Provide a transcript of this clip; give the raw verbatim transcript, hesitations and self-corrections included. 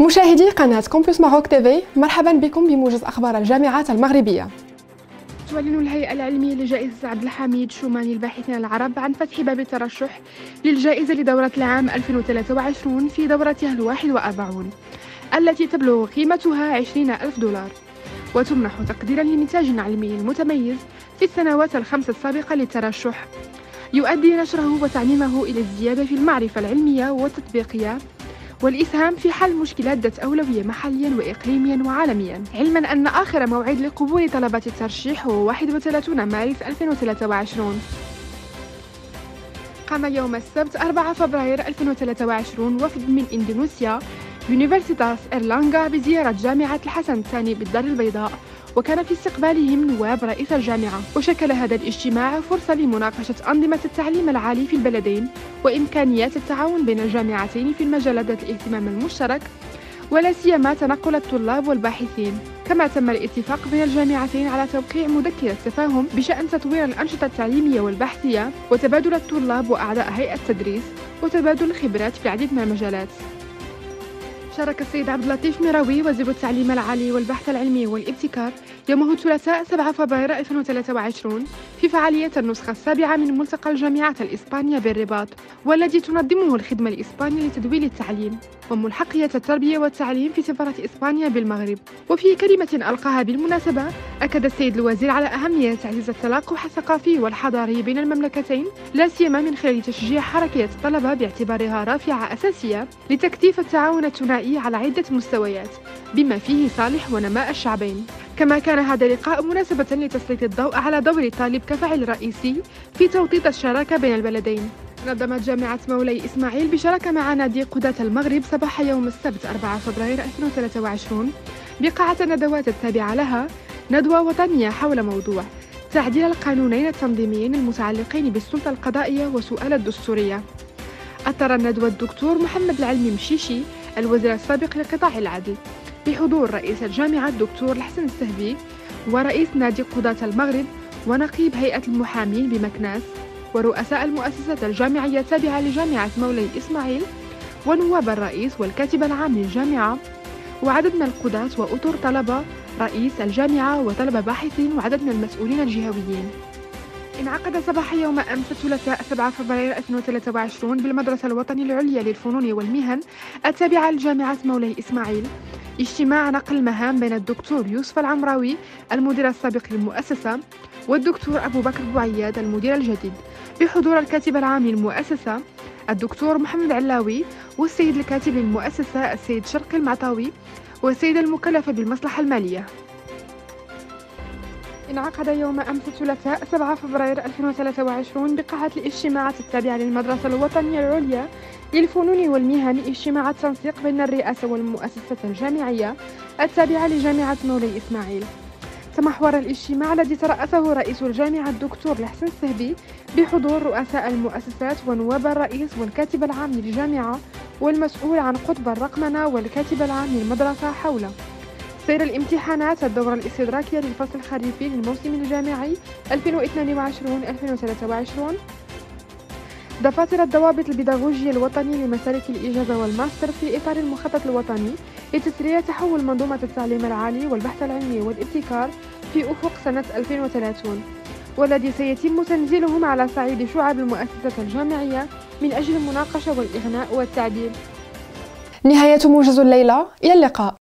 مشاهدي قناة كومبوس ماروك تيفي، مرحبا بكم بموجز أخبار الجامعات المغربية. تعلن الهيئة العلمية لجائزة عبد الحميد شوماني الباحثين العرب عن فتح باب الترشح للجائزة لدورة العام ألفين وثلاثة وعشرين في دورتها الواحد وأربعون التي تبلغ قيمتها عشرين ألف دولار، وتمنح تقديرا لنتاج علمي متميز في السنوات الخمس السابقة للترشح، يؤدي نشره وتعليمه إلى الزيادة في المعرفة العلمية والتطبيقية والإسهام في حل مشكلات ذات أولوية محليا وإقليميا وعالميا، علما أن آخر موعد لقبول طلبة الترشيح هو واحد وثلاثين مارس ألفين وثلاثة وعشرين. قام يوم السبت أربعة فبراير ألفين وثلاثة وعشرين وفد من إندونيسيا يونيفرسيتاس إيرلانغا بزيارة جامعة الحسن الثاني بالدار البيضاء، وكان في استقبالهم نواب رئيس الجامعة، وشكل هذا الاجتماع فرصة لمناقشة أنظمة التعليم العالي في البلدين وإمكانيات التعاون بين الجامعتين في المجالات ذات الاهتمام المشترك، ولا سيما تنقل الطلاب والباحثين. كما تم الاتفاق بين الجامعتين على توقيع مذكرة تفاهم بشأن تطوير الأنشطة التعليمية والبحثية وتبادل الطلاب وأعضاء هيئة التدريس وتبادل الخبرات في العديد من المجالات. شارك السيد عبد اللطيف ميراوي وزير التعليم العالي والبحث العلمي والابتكار يومه الثلاثاء سبعة فبراير ألفين وثلاثة وعشرين في فعالية النسخة السابعة من ملتقى الجامعات الإسبانية بالرباط، والذي تنظمه الخدمة الإسبانية لتدويل التعليم وملحقية التربية والتعليم في سفارة إسبانيا بالمغرب. وفي كلمة ألقاها بالمناسبة، أكد السيد الوزير على أهمية تعزيز التلاقح الثقافي والحضاري بين المملكتين، لا سيما من خلال تشجيع حركة الطلبة باعتبارها رافعة أساسية لتكثيف التعاون الثنائي على عدة مستويات بما فيه صالح ونماء الشعبين. كما كان هذا اللقاء مناسبة لتسليط الضوء على دور الطالب كفاعل رئيسي في توطيد الشراكة بين البلدين. نظمت جامعة مولاي إسماعيل بشراكة مع نادي قضاة المغرب صباح يوم السبت أربعة فبراير ألفين وثلاثة وعشرين بقاعة ندوات التابعة لها ندوة وطنية حول موضوع تعديل القانونين التنظيميين المتعلقين بالسلطة القضائية وسؤال الدستورية. أثر الندوة الدكتور محمد العلمي مشيشي الوزير السابق لقطاع العدل بحضور رئيس الجامعة الدكتور لحسن السهبي ورئيس نادي قضاة المغرب ونقيب هيئة المحامين بمكناس ورؤساء المؤسسات الجامعية التابعة لجامعة مولاي إسماعيل ونواب الرئيس والكاتب العام للجامعة وعدد من القضاة وأطر طلبة رئيس الجامعة وطلبة باحثين وعدد من المسؤولين الجهويين. انعقد صباح يوم أمس الثلاثاء سبعة فبراير ألفين وثلاثة وعشرين بالمدرسة الوطنية العليا للفنون والمهن التابعة لجامعة مولاي إسماعيل اجتماع نقل المهام بين الدكتور يوسف العمراوي المدير السابق للمؤسسة والدكتور أبو بكر بوعياد المدير الجديد بحضور الكاتب العام للمؤسسة الدكتور محمد علاوي والسيد الكاتب للمؤسسة السيد شرقي المعطاوي والسيدة المكلفة بالمصلحة المالية. انعقد يوم أمس الثلاثاء سبعة فبراير ألفين وثلاثة وعشرين بقاعة الاجتماعات التابعة للمدرسة الوطنية العليا للفنون والمهن اجتماع تنسيق بين الرئاسة والمؤسسات الجامعية التابعة لجامعة مولاي إسماعيل. تمحور الاجتماع الذي ترأسه رئيس الجامعة الدكتور لحسن السهبي بحضور رؤساء المؤسسات ونواب الرئيس والكاتب العام للجامعة والمسؤول عن قطب الرقمنة والكاتب العام للمدرسة حول سير الامتحانات الدورة الاستدراكية للفصل الخريفي للموسم الجامعي ألفين واثنين وعشرين ألفين وثلاثة وعشرين، دفاتر الضوابط البيداغوجية الوطني لمسالك الإجازة والماستر في إطار المخطط الوطني لتسريع تحول منظومة التعليم العالي والبحث العلمي والابتكار في أفق سنة ألفين وثلاثين، والذي سيتم تنزيلهم على صعيد شعب المؤسسات الجامعية من أجل المناقشة والإغناء والتعديل. نهاية موجز الليلة، إلى اللقاء.